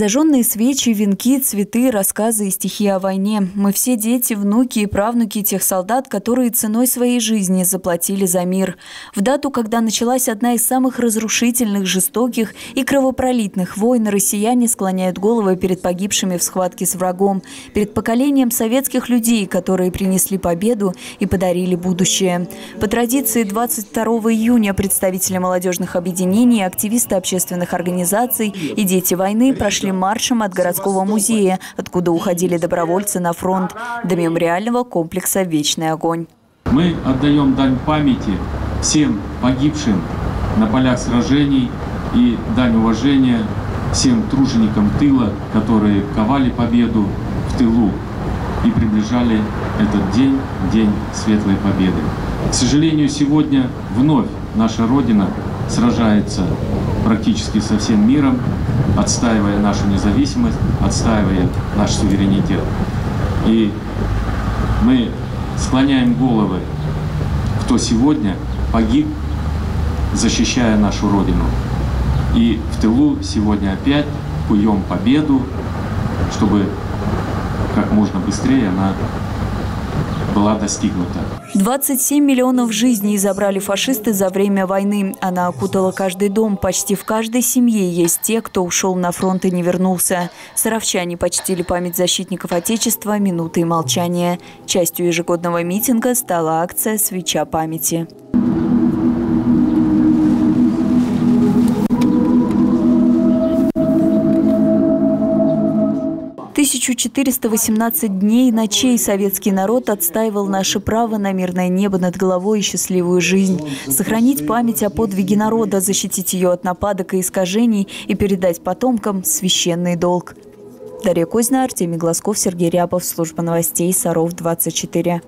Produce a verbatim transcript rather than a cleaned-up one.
Зажженные свечи, венки, цветы, рассказы и стихи о войне. Мы все дети, внуки и правнуки тех солдат, которые ценой своей жизни заплатили за мир. В дату, когда началась одна из самых разрушительных, жестоких и кровопролитных войн, россияне склоняют головы перед погибшими в схватке с врагом, перед поколением советских людей, которые принесли победу и подарили будущее. По традиции, двадцать второго июня представители молодежных объединений, активисты общественных организаций и дети войны прошли маршем от городского музея, откуда уходили добровольцы на фронт, до мемориального комплекса «Вечный огонь». Мы отдаем дань памяти всем погибшим на полях сражений и дань уважения всем труженикам тыла, которые ковали победу в тылу и приближали этот день, день Светлой Победы. К сожалению, сегодня вновь наша Родина сражается практически со всем миром, отстаивая нашу независимость, отстаивая наш суверенитет. И мы склоняем головы, кто сегодня погиб, защищая нашу Родину. И в тылу сегодня опять куем победу, чтобы как можно быстрее она была достигнута. двадцать семь миллионов жизней забрали фашисты за время войны. Она окутала каждый дом. Почти в каждой семье есть те, кто ушел на фронт и не вернулся. Саровчане почтили память защитников Отечества минутой молчания. Частью ежегодного митинга стала акция «Свеча памяти». тысяча четыреста восемнадцать дней и ночей советский народ отстаивал наше право на мирное небо над головой и счастливую жизнь. Сохранить память о подвиге народа, защитить ее от нападок и искажений и передать потомкам священный долг. Дарья Кузьна, Артемий Глазков, Сергей Рябов. Служба новостей Саров, двадцать четыре.